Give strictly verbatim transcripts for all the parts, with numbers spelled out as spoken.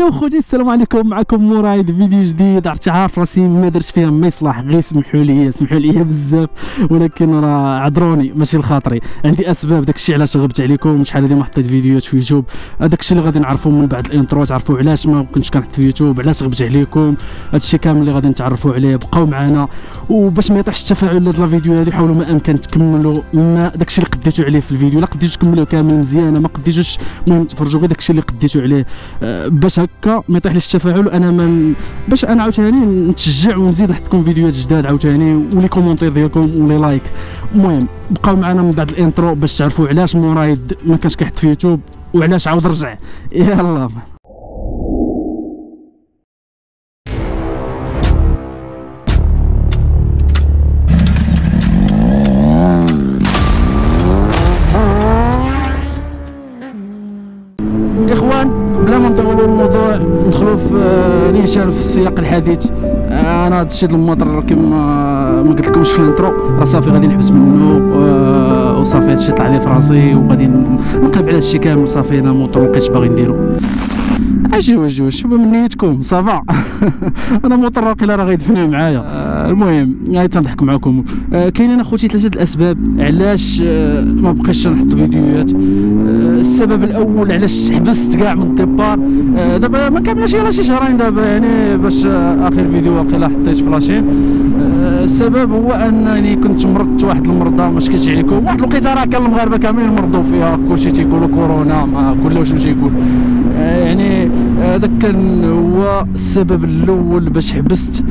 يا خوتي السلام عليكم، معكم مرايد فيديو جديد. عرفتي عارف راسي ما درت فيها ما يصلح، غير سمحوا لي سمحوا لي بزاف، ولكن راه عذروني ماشي لخاطري، عندي اسباب. داكشي علاش غبت عليكم. شحال هذه ما حطيت فيديوهات في يوتيوب، داكشي اللي غادي نعرفوا من بعد الانترو، تعرفوا علاش ما كنتش كنحط في يوتيوب، علاش غبت عليكم. هادشي كامل اللي غادي نتعرفوا عليه، بقاو معنا. وباش ما يطيحش التفاعل لهاد الفيديو هذه، حاولوا ما امكن تكملوا ما داكشي اللي قديتوا عليه في الفيديو. لا قديتوا كملوه كامل مزيانه، ما قديتوش المهم تفرجوا غير داكشي اللي قديتوا عليه، باش هكا ما يطيحليش التفاعل. انا من باش انا عاوتاني نتشجع ونزيد نحطكم فيديوهات جداد عاوتاني، ولي كومونتير ديالكم ولي لايك. المهم بقاو معنا من بعد الانترو باش تعرفوا علاش مرايد ما كانش كيحط في يوتيوب وعلاش عاود رجع. يلا في السياق الحديث، انا هذا الشيء ديال المطر كما ما قلت لكمش في الانترو، راه صافي غادي نحبس منه وصافي هادشي طلع لي فراسي وغادي نقلب على هادشي كامل. صافي انا الموطور ما بقيتش باغي نديرو. اجيو اجيو شوفوا من نيتكم صافا. انا الموطور واقيلا راه غيدفنوا معايا. المهم غادي تنضحك معكم. كاينين اخوتي ثلاثه الاسباب علاش ما بقيتش نحط فيديوهات. السبب الاول علاش حبست كاع من الديبار، دابا ما كاملاش غير شي شهرين دابا يعني باش اخر فيديو واقيلا حطيت فلاشين. السبب هو انني كنت مرضت واحد المرضى ما شكيتش عليكم، واحد الوقيته راه كان المغاربه كاملين مرضوا فيها، كلشي تيقولوا كورونا ما كله شنو تيقول يعني. هذاك كان هو السبب الاول باش حبست.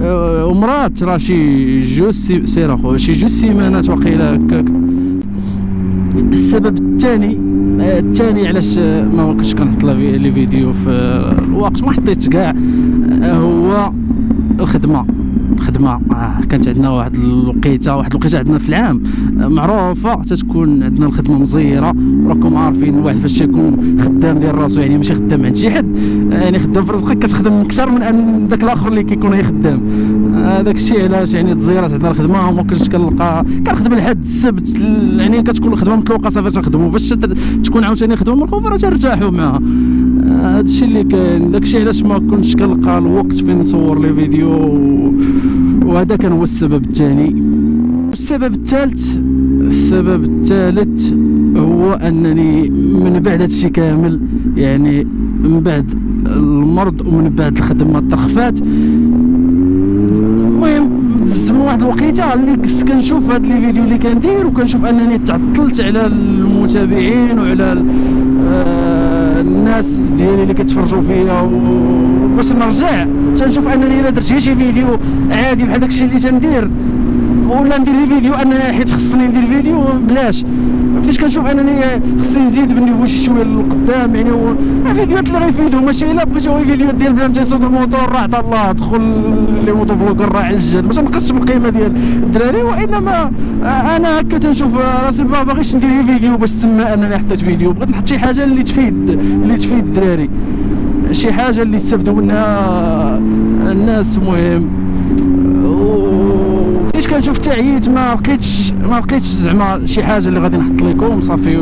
ومرات راه شي جوج سير اخو شي جوج سيمانات واقيلا هكاك. السبب الثاني الثاني علاش ما كنتش كنحط لي فيديو في الوقت ما حطيت كاع، هو الخدمه. الخدمه كانت عندنا واحد الوقيته واحد الوقيته عندنا في العام معروفه تتكون عندنا الخدمه مزيره، وراكم عارفين واحد فاش تيكون خدام ديال راسو يعني ماشي خدام عند شي حد، يعني خدام في رزقك كتخدم اكثر من ان داك الاخر اللي كيكون غيخدام. هذاك الشيء علاش يعني تزيرات عندنا الخدمه، وما كنتش كنلقى كنخدم لحد السبت يعني كتكون الخدمه مطلوقه صافي تنخدموا، فاش تكون عاوتاني خدمه مرغوبه راه ترتاحوا معاها. هذا الشيء اللي كان، داك الشيء علاش ما كنتش كنلقى الوقت فين نصور لي فيديو، وهذا كان هو السبب الثاني. والسبب الثالث السبب الثالث هو انني من بعد هذا الشيء كامل يعني من بعد المرض ومن بعد الخدمه ترخفات. المهم دزت من واحد الوقيته اللي كنت كنشوف هاد لي فيديو اللي كندير، وكنشوف انني تعطلت على المتابعين وعلى الناس ديالي اللي كتفرجوا فيا. باش نرجع تنشوف انني الا درت شي فيديو عادي بحال داكشي اللي تندير، ولا ندير فيديو انا حيت خصني ندير فيديو بلاش، بديت كنشوف انني خصني نزيد بالنيفو شي شويه للقدام يعني. الفيديوهات اللي غيفيدو ماشي الا بغيتو فيديوهات ديال بلا ما تيسوق الموطور، راه عطا الله دخل لي موطو فلوكر راه على الجد، ما تنقصش بالقيمه ديال الدراري. وانما انا هكا تنشوف راسي ما باغيش ندير فيديو باش تسمى انني حطيت فيديو، بغيت نحط شي حاجه اللي تفيد اللي تفيد الدراري، شي حاجه اللي يستافدوا منها الناس. المهم فاش كنشوف التعييت ما لقيتش ما لقيتش زعما شي حاجه اللي غادي نحط لكم صافي،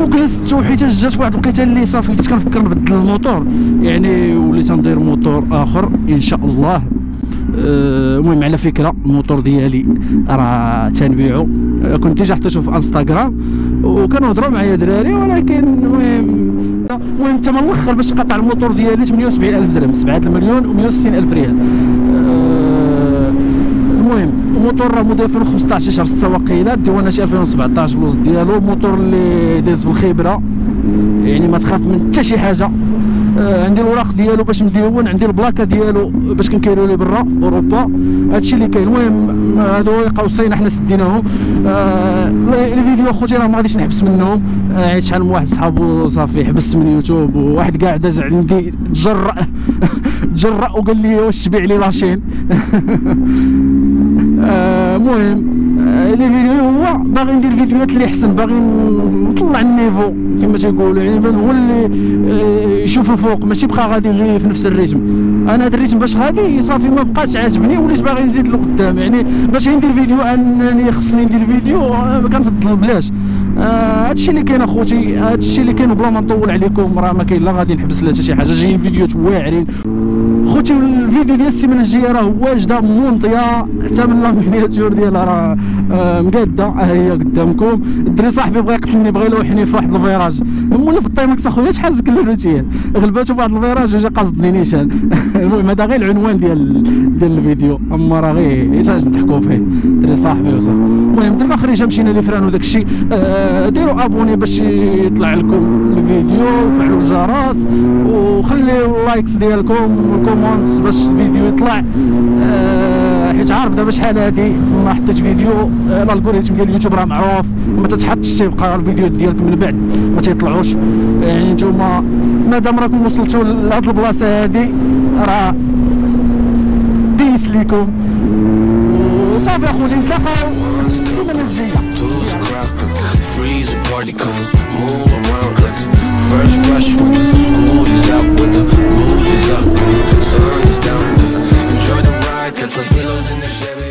وجلست وحيت جات واحد الوقيته اللي صافي بديت كنفكر نبدل الموتور يعني، وليت ندير موتور اخر ان شاء الله. المهم على فكره الموتور ديالي راه تنبيعو، كنت ديجا حطيته في انستغرام وكنهضروا معايا دراري، ولكن المهم المهم انت من الاخر باش تقطع الموتور ديالي ثمانية وسبعين ألف درهم، سبعة مليون ومئة وستين ألف ريال. المهم الموتور راه موديل ألفين وخمسطاش شهر ستة واقيلا، ديوانا شي ألفين وسبعطاش فلوس ديالو، موتور اللي داز بالخبره يعني ما تخاف من حتى شي حاجه. عندي الوراق ديالو باش مديون، عندي البلاكه ديالو باش كنكيريو ليه برا اوروبا، هادشي اللي كاين. المهم هادو قوسين حنا سديناهم. آه الفيديو اخوتي راه ما غاديش نحبس منهم، عيت شحال من واحد صحابو صافي حبس من يوتيوب، وواحد كاع داز عندي تجرأ تجرأ وقال لي واش تبيع لي لاشين. المهم آه لي فيديو هو باغي ندير فيديوهات اللي احسن، باغي نطلع النيفو كما تيقولوا يعني، نولي يشوفوا فوق ماشي بقى غادي في نفس الريتم. انا هذا الريتم باش غادي صافي ما بقاش عاجبني، وليت باغي نزيد لقدام يعني. باش ندير فيديو انني خصني ندير فيديو كنفضل بلاش هادشي اللي كاين اخوتي، هادشي اللي كاين. بلا ما نطول عليكم راه ما كاين لا غادي نحبس لا حتى شي حاجه، جايين فيديوهات واعرين خوتي. الفيديو ديال السيمانه الجايه راه واجده منطيه حتى من لا مينياتور ديالها راه مقاده، ها هي قدامكم. الدري صاحبي بغى يقتلني، بغى يلوحني في واحد الفيراج، مولا في الطيماكس اخويا شحال زكلوتيه، غلباتو في واحد الفيراج وجا قاصدني نيشان. المهم هذا غير العنوان ديال ديال الفيديو، اما راه غير حيتاش نضحكوا فيه الدري صاحبي وصافي. المهم درنا خريجه مشينا لفران وداك الشيء. ديروا ابوني باش يطلع لكم الفيديو، وفعلوا الجرس وخليوا اللايكس ديالكم والكومونتس باش الفيديو يطلع، أه حيت عارف دابا شحال هادي ما حطيتش فيديو. الالغوريثم ديال اليوتيوب راه معروف، ما تتحطش تيبقى الفيديوهات ديالك من بعد ما تيطلعوش. يعني نتوما مادام راكم وصلتوا لهاد البلاصه هادي راه ديس ليكم وصافي اخوتي. نتلاقاو السيمانه الجايه. Freeze a party, come on, move around like first rush when the school is out, when the booze is up, when the sun is down, enjoy the ride, got some pillows in the Chevy.